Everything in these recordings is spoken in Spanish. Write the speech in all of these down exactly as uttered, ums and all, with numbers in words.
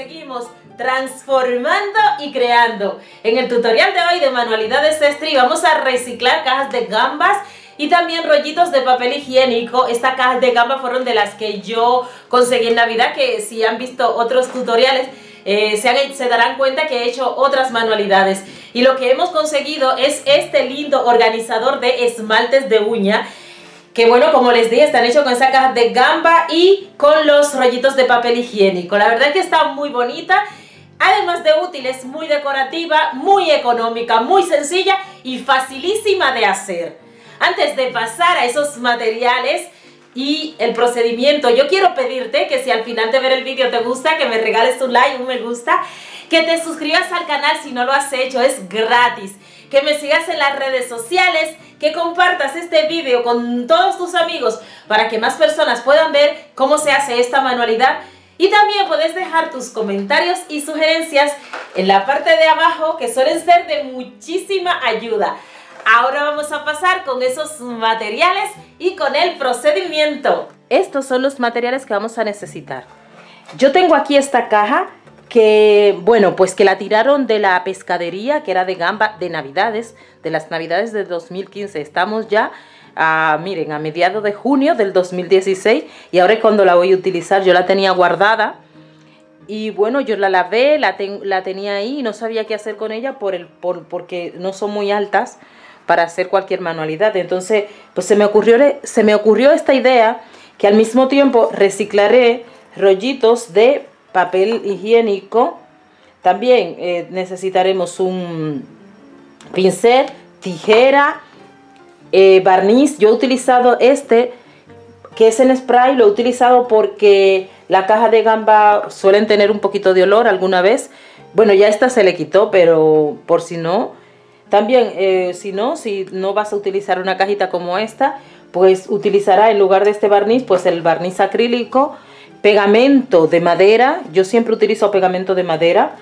seguimos transformando y creando. En el tutorial de hoy de Manualidades Street vamos a reciclar cajas de gambas y también rollitos de papel higiénico. Estas cajas de gambas fueron de las que yo conseguí en Navidad, que si han visto otros tutoriales eh, se, han, se darán cuenta que he hecho otras manualidades. Y lo que hemos conseguido es este lindo organizador de esmaltes de uña, que bueno, como les dije, están hechos con esa caja de gamba y con los rollitos de papel higiénico. La verdad es que está muy bonita, además de útil, es muy decorativa, muy económica, muy sencilla y facilísima de hacer. Antes de pasar a esos materiales y el procedimiento, yo quiero pedirte que si al final de ver el vídeo te gusta, que me regales un like, un me gusta, que te suscribas al canal si no lo has hecho, es gratis, que me sigas en las redes sociales, que compartas este vídeo con todos tus amigos para que más personas puedan ver cómo se hace esta manualidad. Y también puedes dejar tus comentarios y sugerencias en la parte de abajo, que suelen ser de muchísima ayuda. Ahora vamos a pasar con esos materiales y con el procedimiento. Estos son los materiales que vamos a necesitar. Yo tengo aquí esta caja que, bueno, pues que la tiraron de la pescadería, que era de gamba de Navidades, de las Navidades de dos mil quince. Estamos ya, a, miren, a mediados de junio del dos mil dieciséis, y ahora es cuando la voy a utilizar. Yo la tenía guardada y bueno, yo la lavé, la, ten, la tenía ahí y no sabía qué hacer con ella por el, por, porque no son muy altas para hacer cualquier manualidad. Entonces, pues se me ocurrió, se me ocurrió esta idea, que al mismo tiempo reciclaré rollitos de papel higiénico. También eh, necesitaremos un pincel, tijera, eh, barniz. Yo he utilizado este, que es en spray. Lo he utilizado porque la caja de gamba suelen tener un poquito de olor alguna vez. Bueno, ya esta se le quitó, pero por si no. También eh, si no, si no vas a utilizar una cajita como esta, pues utilizará en lugar de este barniz, pues el barniz acrílico, pegamento de madera. Yo siempre utilizo pegamento de madera,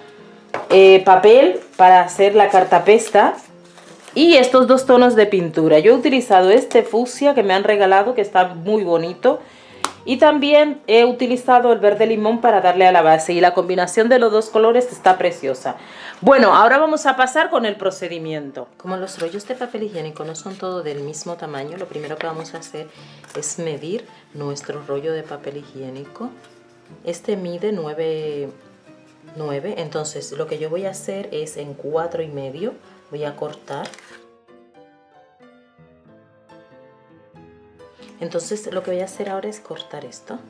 eh, papel para hacer la cartapesta y estos dos tonos de pintura. Yo he utilizado este fucsia que me han regalado, que está muy bonito, y también he utilizado el verde limón para darle a la base, y la combinación de los dos colores está preciosa. Bueno, ahora vamos a pasar con el procedimiento. Como los rollos de papel higiénico no son todos del mismo tamaño, lo primero que vamos a hacer es medir nuestro rollo de papel higiénico. Este mide nueve nueve, entonces lo que yo voy a hacer es en cuatro y medio voy a cortar. Entonces lo que voy a hacer ahora es cortar esto.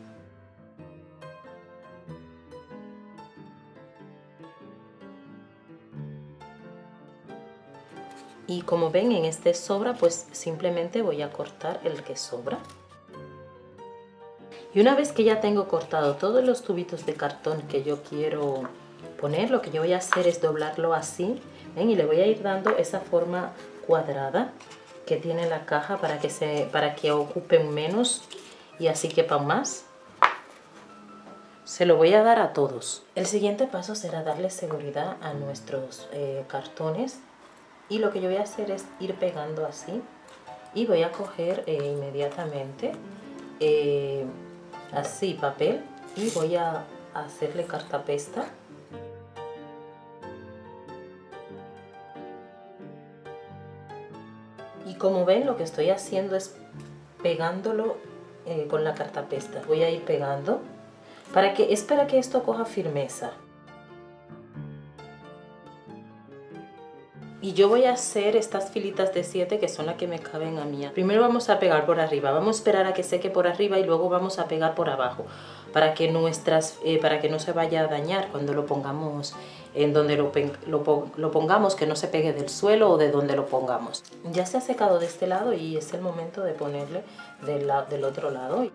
Y como ven, en este sobra, pues simplemente voy a cortar el que sobra. Y una vez que ya tengo cortado todos los tubitos de cartón que yo quiero poner, lo que yo voy a hacer es doblarlo así. ¿Ven? Y le voy a ir dando esa forma cuadrada que tiene la caja para que se para que ocupen menos y así quepan más. Se lo voy a dar a todos. El siguiente paso será darle seguridad a nuestros eh, cartones, y lo que yo voy a hacer es ir pegando así, y voy a coger eh, inmediatamente eh, así papel y voy a hacerle cartapesta. Y como ven, lo que estoy haciendo es pegándolo eh, con la cartapesta. Voy a ir pegando para que, es para que esto coja firmeza. Y yo voy a hacer estas filitas de siete, que son las que me caben a mí. Primero vamos a pegar por arriba, vamos a esperar a que seque por arriba y luego vamos a pegar por abajo para que, nuestras, eh, para que no se vaya a dañar cuando lo pongamos en donde lo, lo, lo pongamos, que no se pegue del suelo o de donde lo pongamos. Ya se ha secado de este lado y es el momento de ponerle de la, del otro lado.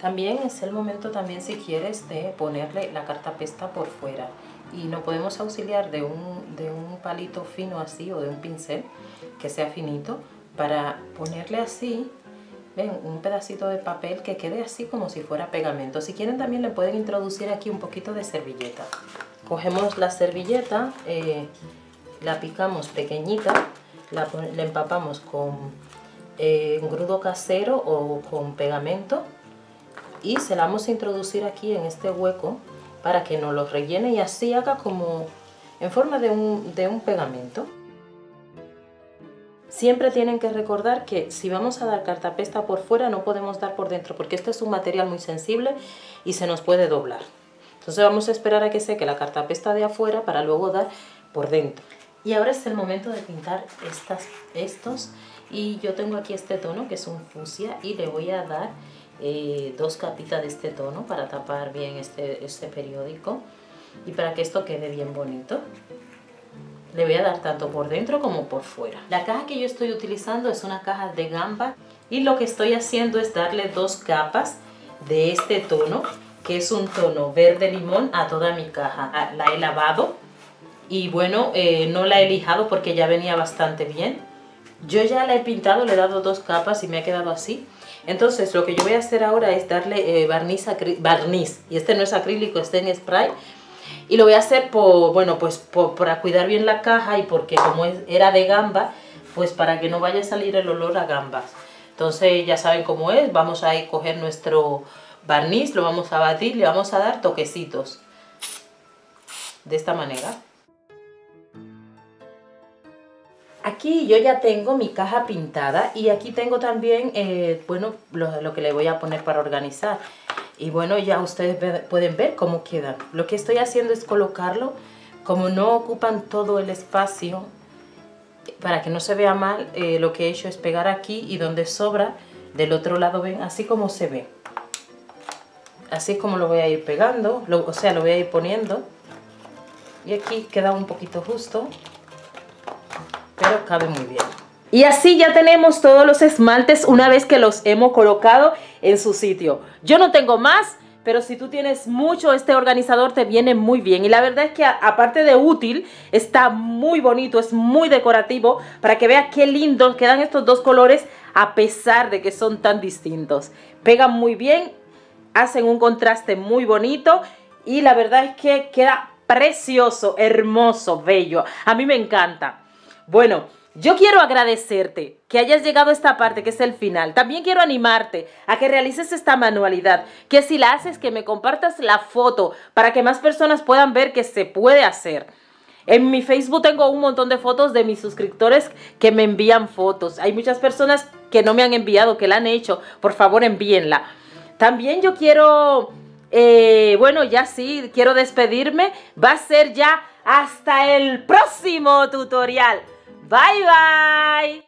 También es el momento también, si quieres, de ponerle la cartapesta por fuera. Y nos podemos auxiliar de un, de un palito fino así, o de un pincel que sea finito, para ponerle así, ven, un pedacito de papel que quede así como si fuera pegamento. Si quieren, también le pueden introducir aquí un poquito de servilleta. Cogemos la servilleta, eh, la picamos pequeñita, la, la empapamos con eh, engrudo casero o con pegamento, y se la vamos a introducir aquí en este hueco para que nos lo rellene y así haga como en forma de un, de un pegamento. Siempre tienen que recordar que si vamos a dar cartapesta por fuera no podemos dar por dentro porque este es un material muy sensible y se nos puede doblar. Entonces vamos a esperar a que seque la cartapesta de afuera para luego dar por dentro. Y ahora es el momento de pintar estas, estos y yo tengo aquí este tono que es un fucsia y le voy a dar eh, dos capitas de este tono para tapar bien este, este periódico y para que esto quede bien bonito. Le voy a dar tanto por dentro como por fuera. La caja que yo estoy utilizando es una caja de gamba y lo que estoy haciendo es darle dos capas de este tono, que es un tono verde limón, a toda mi caja. La he lavado y bueno, eh, no la he lijado porque ya venía bastante bien. Yo ya la he pintado, le he dado dos capas y me ha quedado así. Entonces lo que yo voy a hacer ahora es darle eh, barniz, barniz, y este no es acrílico, este es en spray. Y lo voy a hacer por, bueno, pues por, para cuidar bien la caja y porque como es, era de gamba, pues para que no vaya a salir el olor a gambas. Entonces ya saben cómo es, vamos a ir, coger nuestro barniz, lo vamos a batir, le vamos a dar toquecitos. De esta manera. Aquí yo ya tengo mi caja pintada y aquí tengo también, eh, bueno, lo, lo que le voy a poner para organizar. Y bueno, ya ustedes ve, pueden ver cómo quedan. Lo que estoy haciendo es colocarlo, como no ocupan todo el espacio, para que no se vea mal, eh, lo que he hecho es pegar aquí y donde sobra, del otro lado ven, así como se ve. Así es como lo voy a ir pegando, lo, o sea, lo voy a ir poniendo. Y aquí queda un poquito justo, pero cabe muy bien. Y así ya tenemos todos los esmaltes una vez que los hemos colocado en su sitio. Yo no tengo más, pero si tú tienes mucho, este organizador te viene muy bien. Y la verdad es que a, aparte de útil, está muy bonito, es muy decorativo, para que veas qué lindos quedan estos dos colores a pesar de que son tan distintos. Pegan muy bien, hacen un contraste muy bonito y la verdad es que queda precioso, hermoso, bello. A mí me encanta. Bueno. Yo quiero agradecerte que hayas llegado a esta parte que es el final. También quiero animarte a que realices esta manualidad, que si la haces que me compartas la foto para que más personas puedan ver que se puede hacer. En mi Facebook tengo un montón de fotos de mis suscriptores que me envían fotos. Hay muchas personas que no me han enviado, que la han hecho. Por favor, envíenla. También yo quiero, eh, bueno, ya sí, quiero despedirme. Va a ser ya hasta el próximo tutorial. Bye, bye.